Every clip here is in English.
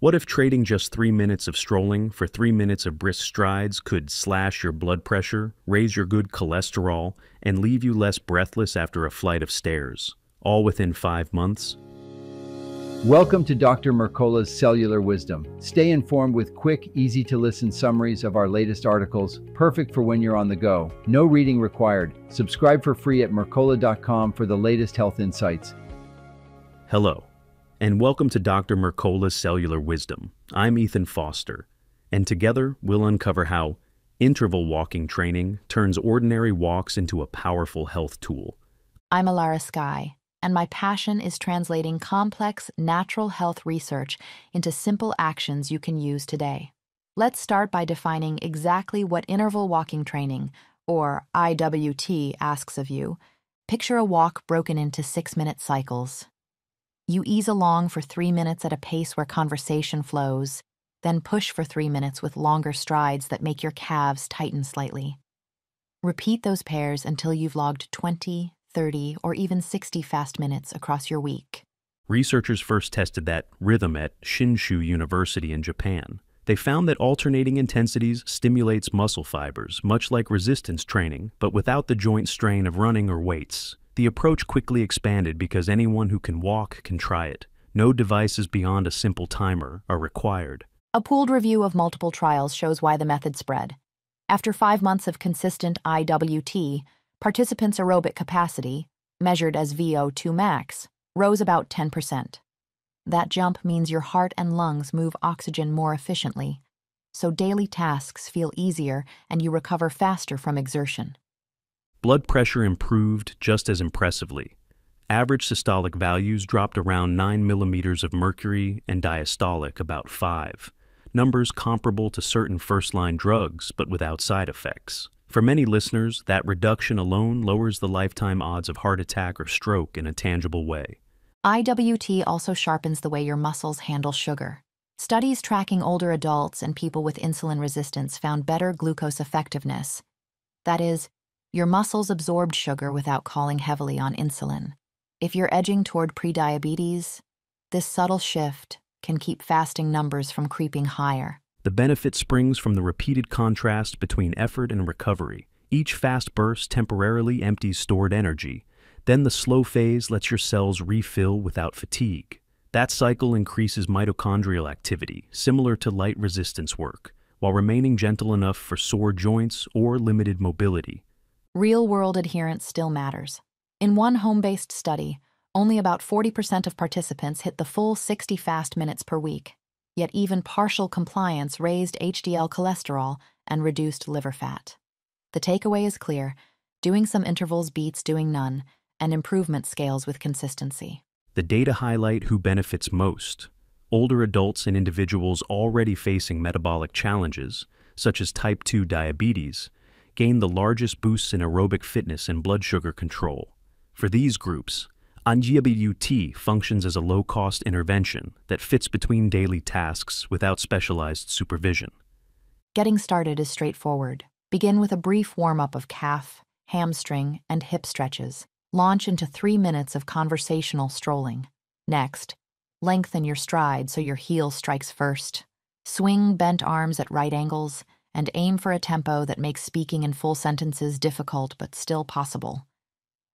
What if trading just 3 minutes of strolling for 3 minutes of brisk strides could slash your blood pressure, raise your good cholesterol, and leave you less breathless after a flight of stairs, all within 5 months? Welcome to Dr. Mercola's Cellular Wisdom. Stay informed with quick, easy-to-listen summaries of our latest articles, perfect for when you're on the go. No reading required. Subscribe for free at mercola.com for the latest health insights. Hello, and welcome to Dr. Mercola's Cellular Wisdom. I'm Ethan Foster, and together we'll uncover how interval walking training turns ordinary walks into a powerful health tool. I'm Alara Skye, and my passion is translating complex natural health research into simple actions you can use today. Let's start by defining exactly what interval walking training, or IWT, asks of you. Picture a walk broken into 6-minute cycles. You ease along for 3 minutes at a pace where conversation flows, then push for 3 minutes with longer strides that make your calves tighten slightly. Repeat those pairs until you've logged 20, 30, or even 60 fast minutes across your week. Researchers first tested that rhythm at Shinshu University in Japan. They found that alternating intensities stimulates muscle fibers, much like resistance training, but without the joint strain of running or weights. The approach quickly expanded because anyone who can walk can try it. No devices beyond a simple timer are required. A pooled review of multiple trials shows why the method spread. After 5 months of consistent IWT, participants' aerobic capacity, measured as VO2 max, rose about 10%. That jump means your heart and lungs move oxygen more efficiently, so daily tasks feel easier and you recover faster from exertion. Blood pressure improved just as impressively. Average systolic values dropped around 9 millimeters of mercury and diastolic about 5, numbers comparable to certain first-line drugs but without side effects. For many listeners, that reduction alone lowers the lifetime odds of heart attack or stroke in a tangible way. IWT also sharpens the way your muscles handle sugar. Studies tracking older adults and people with insulin resistance found better glucose effectiveness. That is, your muscles absorbed sugar without calling heavily on insulin. If you're edging toward prediabetes, this subtle shift can keep fasting numbers from creeping higher. The benefit springs from the repeated contrast between effort and recovery. Each fast burst temporarily empties stored energy. Then the slow phase lets your cells refill without fatigue. That cycle increases mitochondrial activity, similar to light resistance work, while remaining gentle enough for sore joints or limited mobility. Real-world adherence still matters. In one home-based study, only about 40% of participants hit the full 60 fast minutes per week. Yet even partial compliance raised HDL cholesterol and reduced liver fat. The takeaway is clear. Doing some intervals beats doing none, and improvement scales with consistency. The data highlight who benefits most: older adults and individuals already facing metabolic challenges, such as type 2 diabetes, gain the largest boosts in aerobic fitness and blood sugar control. For these groups, IWT functions as a low-cost intervention that fits between daily tasks without specialized supervision. Getting started is straightforward. Begin with a brief warm-up of calf, hamstring, and hip stretches. Launch into 3 minutes of conversational strolling. Next, lengthen your stride so your heel strikes first. Swing bent arms at right angles and aim for a tempo that makes speaking in full sentences difficult but still possible.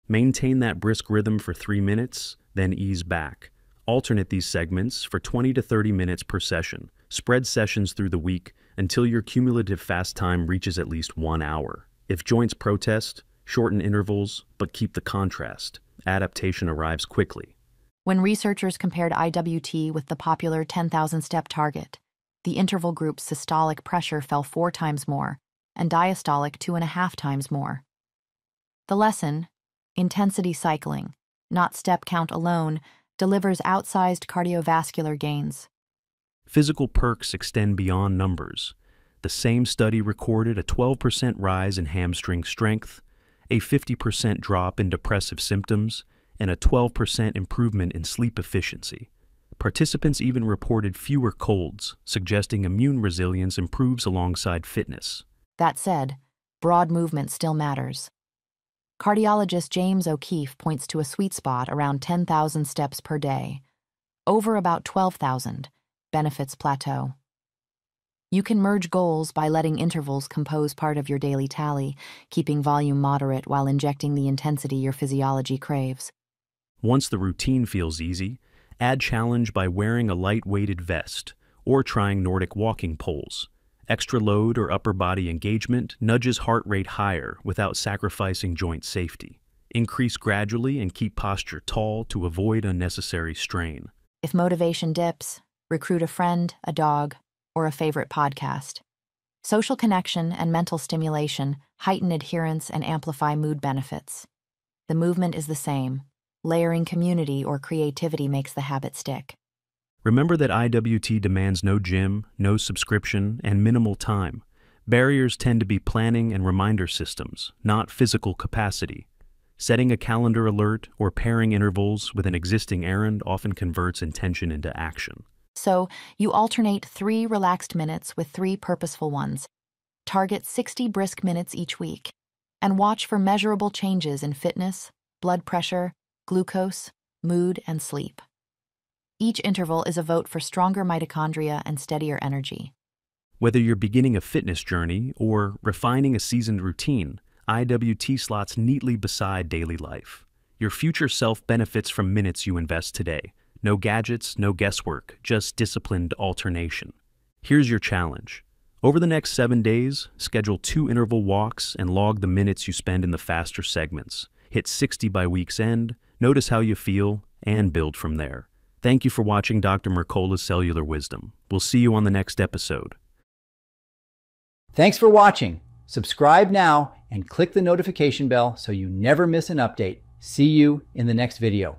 Maintain that brisk rhythm for 3 minutes, then ease back. Alternate these segments for 20 to 30 minutes per session. Spread sessions through the week until your cumulative fast time reaches at least 1 hour. If joints protest, shorten intervals, but keep the contrast. Adaptation arrives quickly. When researchers compared IWT with the popular 10,000-step target, the interval group's systolic pressure fell 4 times more and diastolic 2.5 times more. The lesson: intensity cycling, not step count alone, delivers outsized cardiovascular gains. Physical perks extend beyond numbers. The same study recorded a 12% rise in hamstring strength, a 50% drop in depressive symptoms, and a 12% improvement in sleep efficiency. Participants even reported fewer colds, suggesting immune resilience improves alongside fitness. That said, broad movement still matters. Cardiologist James O'Keefe points to a sweet spot around 10,000 steps per day. Over about 12,000, benefits plateau. You can merge goals by letting intervals compose part of your daily tally, keeping volume moderate while injecting the intensity your physiology craves. Once the routine feels easy, add challenge by wearing a light-weighted vest or trying Nordic walking poles. Extra load or upper body engagement nudges heart rate higher without sacrificing joint safety. Increase gradually and keep posture tall to avoid unnecessary strain. If motivation dips, recruit a friend, a dog, or a favorite podcast. Social connection and mental stimulation heighten adherence and amplify mood benefits. The movement is the same. Layering community or creativity makes the habit stick. Remember that IWT demands no gym, no subscription, and minimal time. Barriers tend to be planning and reminder systems, not physical capacity. Setting a calendar alert or pairing intervals with an existing errand often converts intention into action. So, you alternate 3 relaxed minutes with 3 purposeful ones. Target 60 brisk minutes each week. And watch for measurable changes in fitness, blood pressure, glucose, mood, and sleep. Each interval is a vote for stronger mitochondria and steadier energy. Whether you're beginning a fitness journey or refining a seasoned routine, IWT slots neatly beside daily life. Your future self benefits from minutes you invest today. No gadgets, no guesswork, just disciplined alternation. Here's your challenge. Over the next 7 days, schedule 2 interval walks and log the minutes you spend in the faster segments. Hit 60 by week's end, notice how you feel, and build from there. Thank you for watching Dr. Mercola's Cellular Wisdom. We'll see you on the next episode. Thanks for watching. Subscribe now and click the notification bell so you never miss an update. See you in the next video.